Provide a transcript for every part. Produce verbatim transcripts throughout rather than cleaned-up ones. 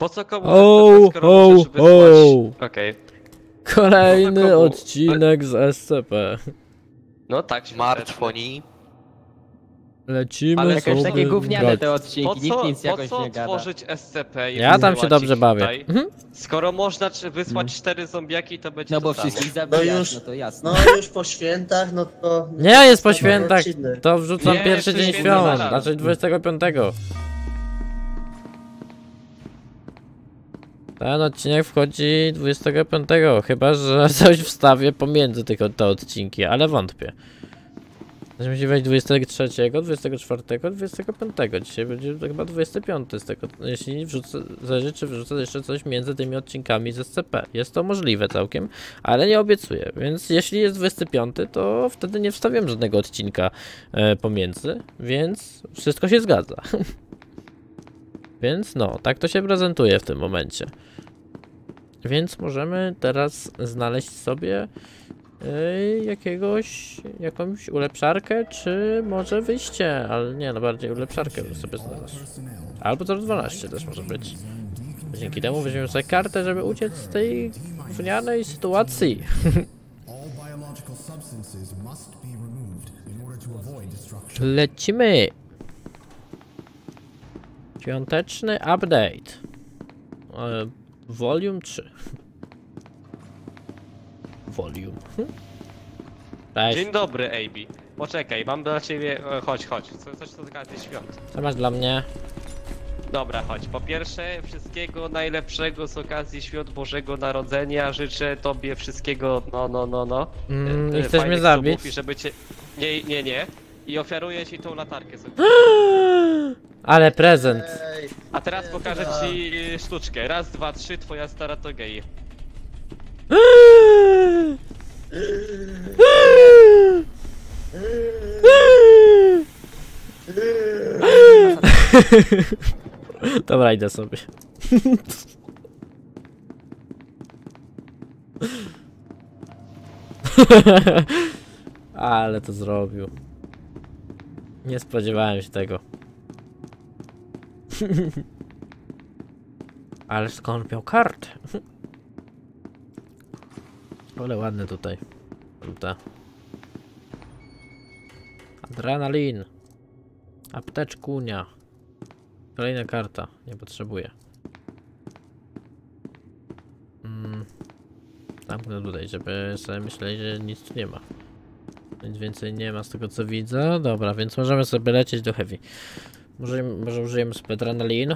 Po co komu oh, ten oh, żeby oh. Okej. Okay. Kolejny odcinek z S C P. No tak, martwoni. Lecimy. Ale jakieś takie gówniane te odcinki, nikt nic jakoś nie gada. Po co tworzyć S C P? Ja tam się dobrze bawię. Skoro można wysłać cztery zombiaki, to będzie no bo wszystkich zabijasz, no to jasne. No już po świętach, no to... Nie jest po świętach, to wrzucam pierwszy dzień świąt, znaczy dwudziestego piątego. Ten odcinek wchodzi dwudziestego piątego, chyba że coś wstawię pomiędzy tylko te odcinki, ale wątpię. Znaczy musi wejść dwudziestego trzeciego, dwudziestego czwartego, dwudziestego piątego. Dzisiaj będzie chyba dwudziesty piąty z tego. Jeśli wrzucę, zależy czy wrzucę jeszcze coś między tymi odcinkami z S C P. Jest to możliwe całkiem, ale nie obiecuję. Więc jeśli jest dwudziesty piąty, to wtedy nie wstawiam żadnego odcinka e, pomiędzy, więc wszystko się zgadza. Więc no, tak to się prezentuje w tym momencie. Więc możemy teraz znaleźć sobie yy, jakiegoś, jakąś ulepszarkę, czy może wyjście, ale nie, no bardziej ulepszarkę bym sobie znalazł. Albo zero dwanaście też może być. Dzięki temu weźmiemy sobie kartę, żeby uciec z tej gównianej sytuacji. Lecimy! Świąteczny update Volume trzy. Volume. Cześć. Dzień dobry, A B. Poczekaj, mam dla ciebie... Chodź, chodź. Co, coś co zgadza świąt. Co masz dla mnie? Dobra, chodź. Po pierwsze, wszystkiego najlepszego z okazji Świąt Bożego Narodzenia. Życzę tobie wszystkiego... No, no, no, no. Mm, e, chcesz mnie zabić? I żeby cię... Nie, nie, nie. I ofiaruję ci tą latarkę. Ale prezent. A teraz pokażę ci sztuczkę. Raz, dwa, trzy, twoja stara to gej. Dobra, idę sobie. Ale to zrobił. Nie spodziewałem się tego. Ale skąd miał kartę? Ale ładne tutaj. Tutaj. Adrenalin. Apteczkunia. Kolejna karta. Nie potrzebuję. Mm. Zamknę tutaj, żeby sobie myśleli, że nic tu nie ma. Nic więcej nie ma z tego co widzę. Dobra, więc możemy sobie lecieć do Heavy. Może, może użyjemy sobie adrenalin?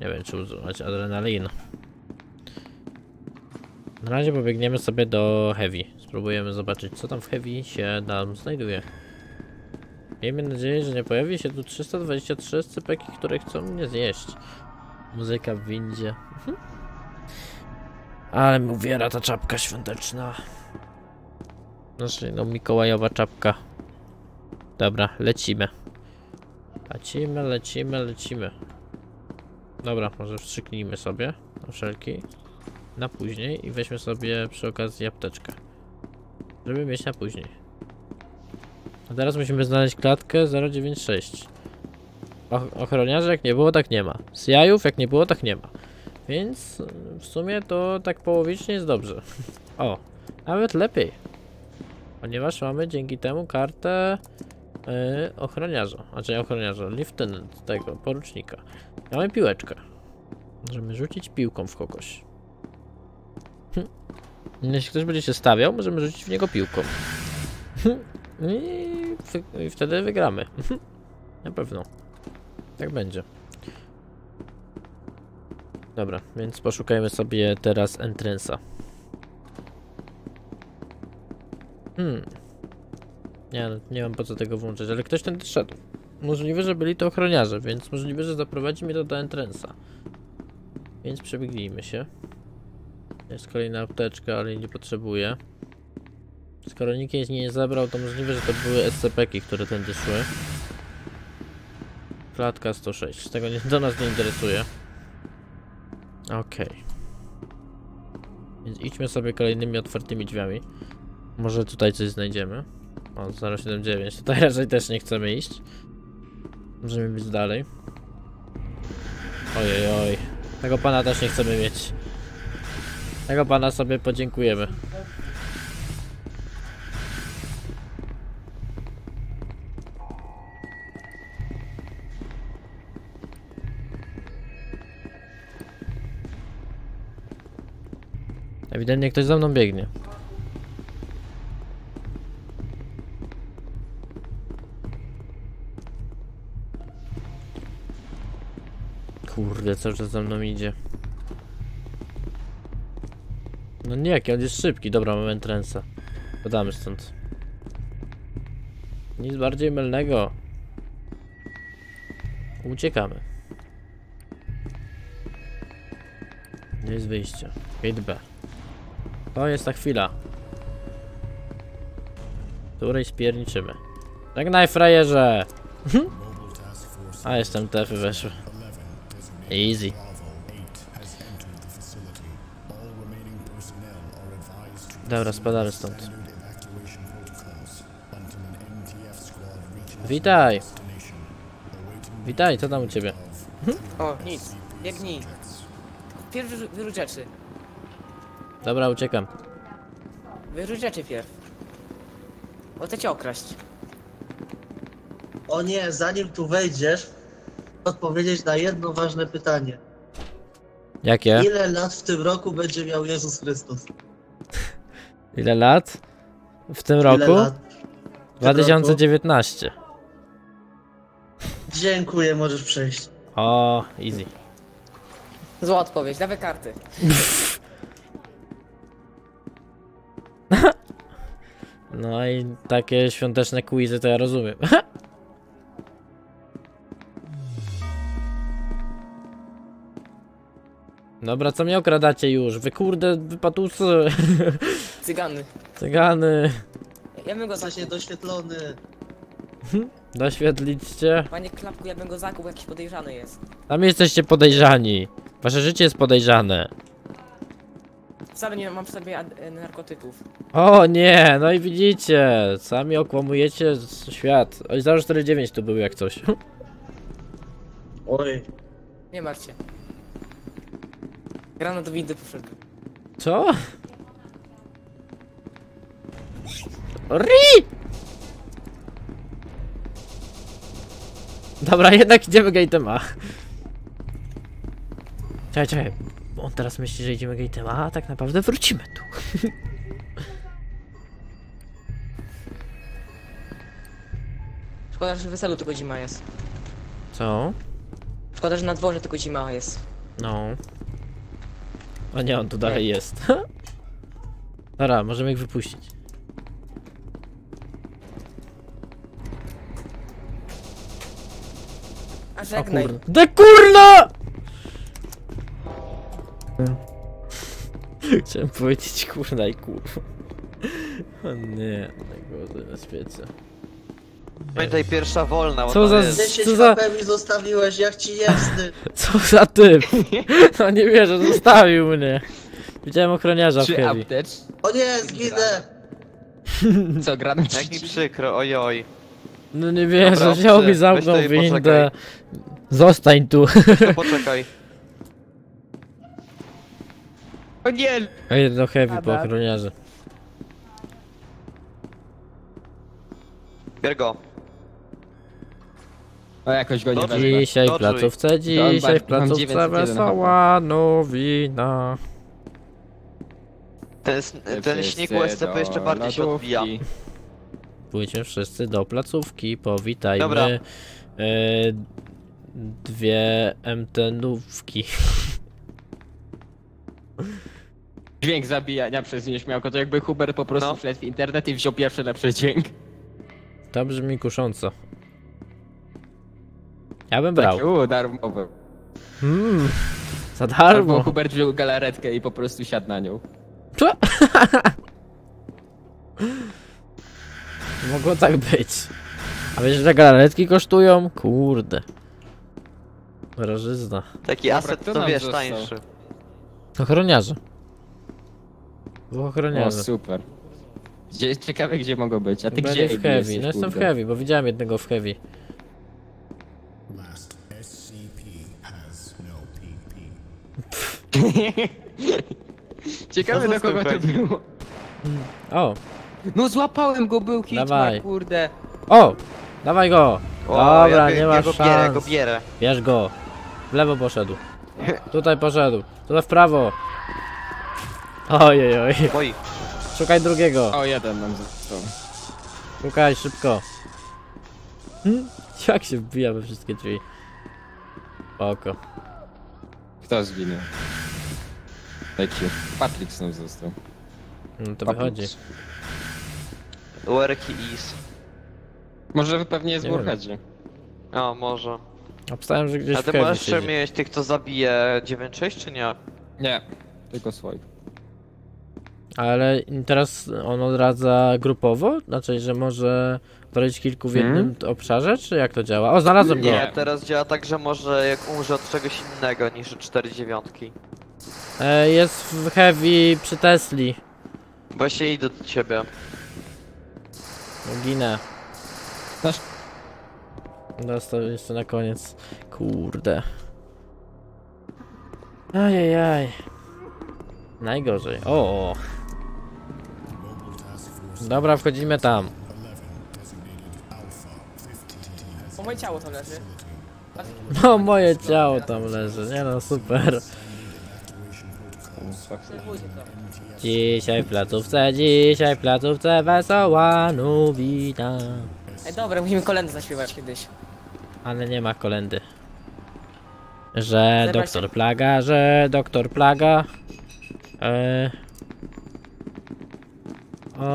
Nie wiem czy używać adrenalin. Na razie pobiegniemy sobie do Heavy. Spróbujemy zobaczyć co tam w Heavy się nam znajduje. Miejmy nadzieję, że nie pojawi się tu trzysta dwadzieścia trzy scypeki, które chcą mnie zjeść. Muzyka w windzie. Ale mi uwiera ta czapka świąteczna. Znaczy, no mikołajowa czapka. Dobra, lecimy. Lecimy, lecimy, lecimy. Dobra, może wstrzyknijmy sobie na wszelki. Na później i weźmy sobie przy okazji apteczkę. Żeby mieć na później. A teraz musimy znaleźć klatkę zero dziewięć sześć. Och ochroniarzy jak nie było, tak nie ma. C I-ów jak nie było, tak nie ma. Więc w sumie to tak połowicznie jest dobrze. O, nawet lepiej. Ponieważ mamy dzięki temu kartę yy, ochroniarza, znaczy ochroniarza, lieutenant tego, porucznika. Mamy piłeczkę. Możemy rzucić piłką w kogoś. Hm. Jeśli ktoś będzie się stawiał, możemy rzucić w niego piłką. Hm. I, wy I wtedy wygramy. Hm. Na pewno. Tak będzie. Dobra, więc poszukajmy sobie teraz entrance'a. Hmm. Nie, nie mam po co tego włączyć, ale ktoś ten szedł. Możliwe, że byli to ochroniarze, więc możliwe, że zaprowadzi mnie to do entrance'a. Więc przebiegnijmy się. Jest kolejna apteczka, ale nie potrzebuję. Skoro nikt jej nie zabrał, to możliwe, że to były S C P-ki, które tędy szły. Klatka sto sześć, tego nie, do nas nie interesuje. Okej. Okay. Więc idźmy sobie kolejnymi otwartymi drzwiami. Może tutaj coś znajdziemy. O, zero siedem dziewięć. Tutaj raczej też nie chcemy iść. Możemy być dalej. Ojej, oj. Tego pana też nie chcemy mieć. Tego pana sobie podziękujemy. Ewidentnie ktoś za mną biegnie. Kurde, cały czas za mną idzie. No nie, jaki on jest szybki. Dobra, mamy entrance'a. Podamy stąd. Nic bardziej mylnego. Uciekamy. Gdzie jest wyjście? Gate B. To jest ta chwila, w której spierniczymy. Żegnaj, frajerze! A jestem M T F-y weszły. Easy. Dobra, spadamy stąd. Witaj! Witaj, co tam u ciebie? O, nic, biegnij. Pierwszy wielu rzeczy. Dobra, uciekam. Wyrzuć rzeczy pierw. Bo chcę cię okraść. O nie, zanim tu wejdziesz, odpowiedzieć na jedno ważne pytanie. Jakie? Ile lat w tym roku będzie miał Jezus Chrystus? Ile lat? W tym Ile roku? Lat? W dwa tysiące dziewiętnaście. Roku? Dziękuję, możesz przejść. O, easy. Zła odpowiedź, dawaj karty. No i takie świąteczne quizy to ja rozumiem. Dobra, co mnie okradacie już? Wy kurde, wypatusy. Cygany. Cygany. Ja bym go zakupił. Doświetlony. Doświetlićcie. Panie Klapku, ja bym go zakupił, jakiś podejrzany jest. Tam jesteście podejrzani. Wasze życie jest podejrzane. Wcale nie mam w sobie narkotyków. O nie, no i widzicie, sami okłamujecie świat. Oj, zero cztery dziewięć tu był jak coś. Oj. Nie martw się. Granat do windy poszedł. Co? Ri! Dobra, jednak idziemy gate'em A. Czekaj, czekaj. On teraz myśli, że idziemy gate'em, a tak naprawdę wrócimy tu. Szkoda, że w weselu tylko zima jest. Co? Szkoda, że na dworze tylko zima jest. No. O nie, on tu dalej nie. jest. Dobra, możemy ich wypuścić. A żegnaj. O kur... De kurna! Chciałem powiedzieć kurna i kurwa. O nie, najgorzej na świecie. Pamiętaj, pierwsza wolna, bo co za jest. Co za... mi zostawiłeś, jak ci jasny. Co za typ? No nie wierzę, zostawił mnie. Widziałem ochroniarza Czy w Heavy. Aptecz? O nie, zginę! Co, granat? Jak mi przykro, ojoj. No nie wierzę, wziął mi, zamknął windę. Zostań tu. No poczekaj. O nie! A jedno Heavy Adam. Po ochroniarze. Bier go. O, jakoś go nie wezmę. Dzisiaj w placówce, dzisiaj w placówce wesoła nowina. Ten, ten śniegu S C P jeszcze bardziej się odbija. Pójdźmy wszyscy do placówki, powitajmy. Dobra. Y, dwie M T nówki. Dźwięk zabijania przez nieśmiałko, to jakby Hubert po prostu no. wszedł w internet i wziął pierwszy lepszy dźwięk. To brzmi kusząco. Ja bym brał. Taki, u, darmowy. Mm, za darmo. Albo Hubert wziął galaretkę i po prostu siadł na nią. Co? Mogło tak być. A wiesz, że galaretki kosztują? Kurde. Drożyzna. Taki aset to wiesz, tańszy. Ochroniarze. Ochroniarze. O, super. Gdzie, ciekawe gdzie mogą być, a ty Byli gdzie? w Heavy, jesteś, no jestem kurde. w Heavy, bo widziałem jednego w Heavy. Ciekawe do kogo to było. O. No złapałem go, był hit, ma, kurde. O! Dawaj go! O, dobra, ja, nie ja masz go szans. Bierę, go bierę. Bierz go. W lewo poszedł. Tutaj poszedł. Tutaj w prawo. Ojej, oj. Oj. Szukaj drugiego. O, jeden mam został. Szukaj, szybko. Hm? Jak się wbija we wszystkie drzwi? Oko. Kto zginie? Taki Patrick znów został. No to Patrick. Wychodzi. Where he is. Może pewnie jest w Warheadzie. O, może. Obstałem, że gdzieś w Heavy. A ty możesz przemieniać tych, kto zabije dziewięć sześć, czy nie? Nie, tylko swoich. Ale teraz on odradza grupowo? Znaczy, że może odrodzić kilku w jednym hmm? obszarze, czy jak to działa? O, znalazłem go! Nie, teraz działa tak, że może jak umrze od czegoś innego niż od cztery dziewiątki. E, jest w Heavy przy Tesli. Właśnie idę do ciebie. Ginę. Dostał jeszcze na koniec. Kurde. Ajajaj. Najgorzej. O. Dobra, wchodzimy tam. O, moje ciało tam leży. No, moje ciało tam leży. Nie no, super. Dzisiaj w placówce, dzisiaj w placówce wesoła nowina. Ej, dobra, musimy kolędy zaśpiewać kiedyś. Ale nie ma kolędy. Że Zerwa doktor się... Plaga, że doktor Plaga e,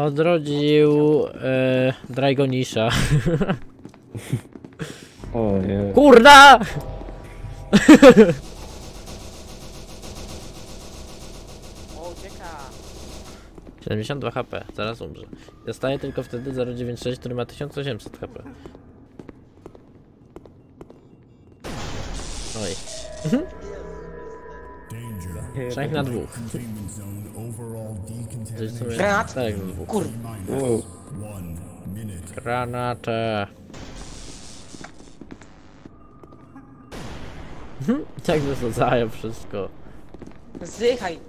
odrodził e, Dragonisza. O nie. Kurna! siedemdziesiąt dwa HP, zaraz umrze. Zostaje tylko wtedy zero dziewięć sześć, który ma tysiąc osiemset HP. Oj. Trzech na dwóch. Granat? Tak, na dwóch. Kur... Wow. Granatę. Jak wysadzają wszystko. Zdychaj.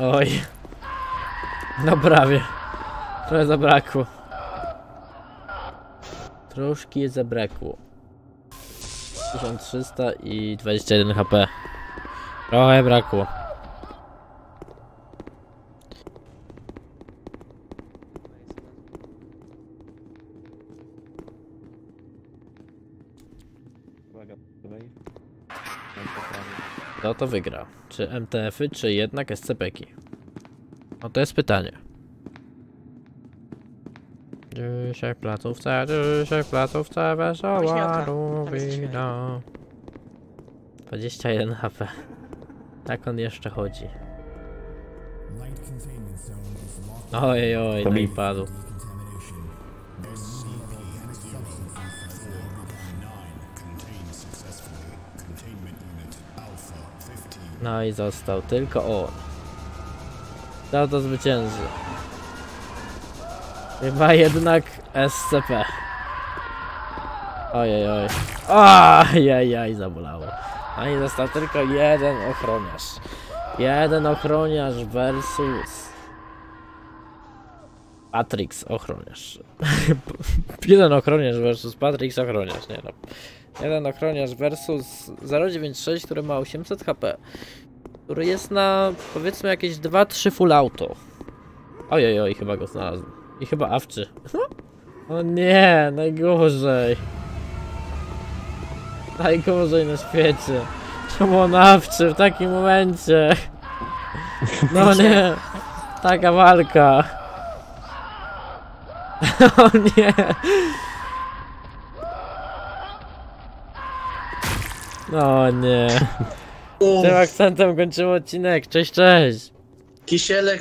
Oj. No prawie. Trochę zabrakło. Troszki zabrakło. tysiąc trzysta i dwadzieścia jeden HP. Trochę brakło. Kto to wygra? Czy M T F-y, czy jednak S C P-ki? No to jest pytanie. Dzisiaj w placówce, dzisiaj w placówce wesoła nowina. dwadzieścia jeden HP. Tak on jeszcze chodzi. Ojej, oj, no i padł. No i został tylko on. Kto to zwycięży? Chyba jednak S C P. Ojej, oj. Ojej, zabolało. No i został tylko jeden ochroniarz. Jeden ochroniarz versus... Patrix ochroniarz. Jeden ochroniarz versus Patrix ochroniarz, nie no. Jeden ochroniarz versus zero dziewięć sześć, który ma osiemset HP. Który jest na powiedzmy jakieś dwa trzy full auto. Ojej, oj, chyba go znalazłem. I chyba awczy. O nie, najgorzej. Najgorzej na świecie. Czemu on awczy w takim momencie? No nie. Taka walka. O nie. No nie. Tym akcentem kończymy odcinek. Cześć, cześć. Kisielek.